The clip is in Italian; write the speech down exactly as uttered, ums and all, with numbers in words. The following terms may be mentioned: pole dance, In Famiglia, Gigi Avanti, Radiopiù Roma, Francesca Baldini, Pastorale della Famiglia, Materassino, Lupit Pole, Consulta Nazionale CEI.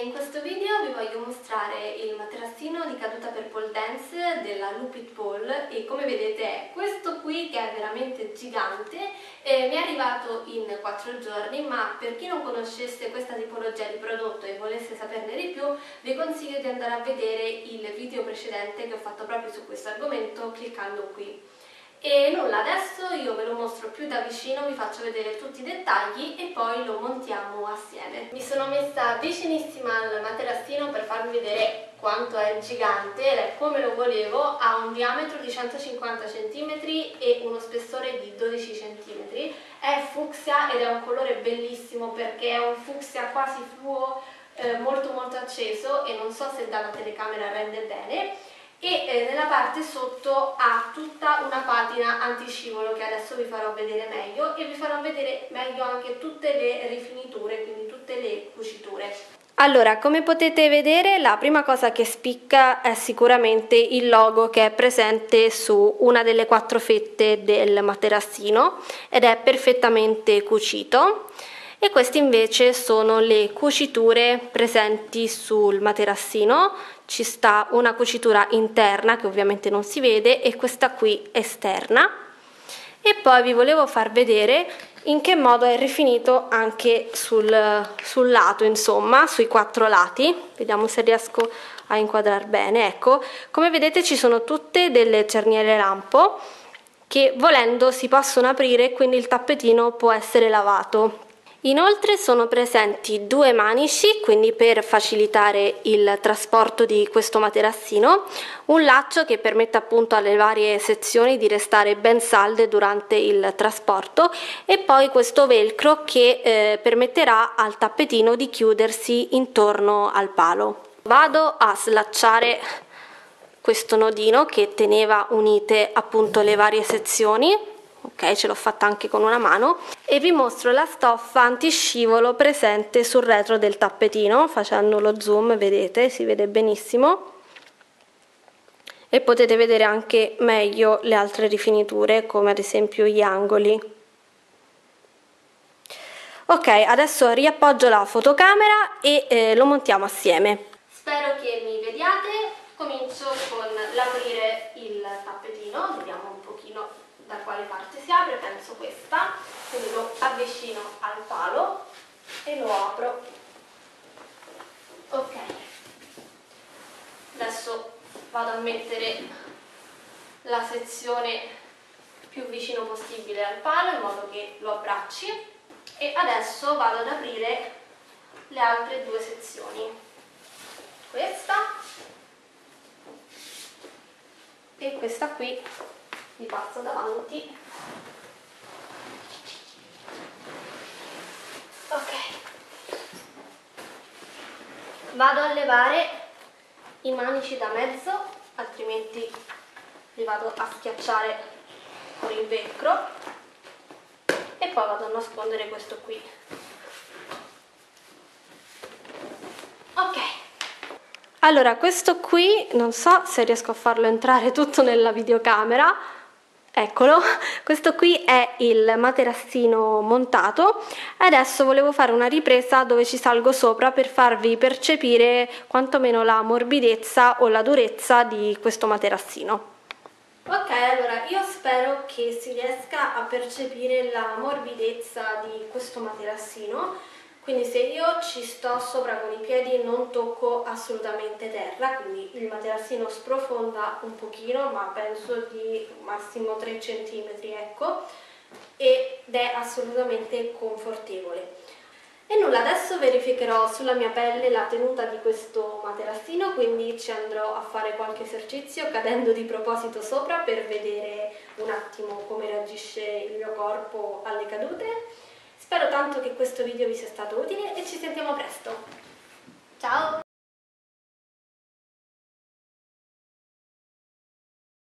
e in questo video vi voglio mostrare il materassino di caduta per pole dance della Lupit Pole, e come vedete è questo qui che è veramente gigante. Eh, mi è arrivato in quattro giorni, ma per chi non conoscesse questa tipologia di prodotto e volesse saperne di più vi consiglio di andare a vedere il video precedente che ho fatto proprio su questo argomento cliccando qui. E nulla, adesso io ve lo mostro più da vicino, vi faccio vedere tutti i dettagli e poi lo montiamo assieme. Mi sono messa vicinissima al materassino per farvi vedere quanto è gigante ed è come lo volevo. Ha un diametro di centocinquanta centimetri e uno spessore di dodici centimetri, è fucsia ed è un colore bellissimo perché è un fucsia quasi fluo, eh, molto molto acceso, e non so se dalla telecamera rende bene. E nella parte sotto ha tutta una patina antiscivolo che adesso vi farò vedere meglio, e vi farò vedere meglio anche tutte le rifiniture, quindi tutte le cuciture. Allora, come potete vedere, la prima cosa che spicca è sicuramente il logo che è presente su una delle quattro fette del materassino ed è perfettamente cucito. E queste invece sono le cuciture presenti sul materassino. Ci sta una cucitura interna che ovviamente non si vede e questa qui esterna. E poi vi volevo far vedere in che modo è rifinito anche sul, sul lato, insomma, sui quattro lati. Vediamo se riesco a inquadrare bene. Ecco, come vedete ci sono tutte delle cerniere lampo che volendo si possono aprire, quindi il tappetino può essere lavato. Inoltre sono presenti due manici, quindi per facilitare il trasporto di questo materassino, un laccio che permette appunto alle varie sezioni di restare ben salde durante il trasporto, e poi questo velcro che eh, permetterà al tappetino di chiudersi intorno al palo. Vado a slacciare questo nodino che teneva unite appunto le varie sezioni. Ok, ce l'ho fatta anche con una mano, e vi mostro la stoffa antiscivolo presente sul retro del tappetino. Facendo lo zoom vedete, si vede benissimo e potete vedere anche meglio le altre rifiniture, come ad esempio gli angoli. Ok, adesso riappoggio la fotocamera e eh, lo montiamo assieme. Spero che mi vediate. Comincio con l'aprire il tappetino, vediamo un pochino da quale parte si apre, penso questa, quindi lo avvicino al palo e lo apro. Ok, adesso vado a mettere la sezione più vicino possibile al palo in modo che lo abbracci, e adesso vado ad aprire le altre due sezioni, questa e questa qui. Vi passo davanti. Ok, vado a levare i manici da mezzo, altrimenti li vado a schiacciare con il velcro, e poi vado a nascondere questo qui. Ok. Allora, questo qui non so se riesco a farlo entrare tutto nella videocamera. Eccolo, questo qui è il materassino montato. Adesso volevo fare una ripresa dove ci salgo sopra per farvi percepire quantomeno la morbidezza o la durezza di questo materassino. Ok, allora io spero che si riesca a percepire la morbidezza di questo materassino. Quindi se io ci sto sopra con i piedi non tocco assolutamente terra, quindi il materassino sprofonda un pochino, ma penso di massimo tre centimetri, ecco, ed è assolutamente confortevole. E nulla, adesso verificherò sulla mia pelle la tenuta di questo materassino, quindi ci andrò a fare qualche esercizio cadendo di proposito sopra per vedere un attimo come reagisce il mio corpo alle cadute. Spero tanto che questo video vi sia stato utile e ci sentiamo presto. Ciao!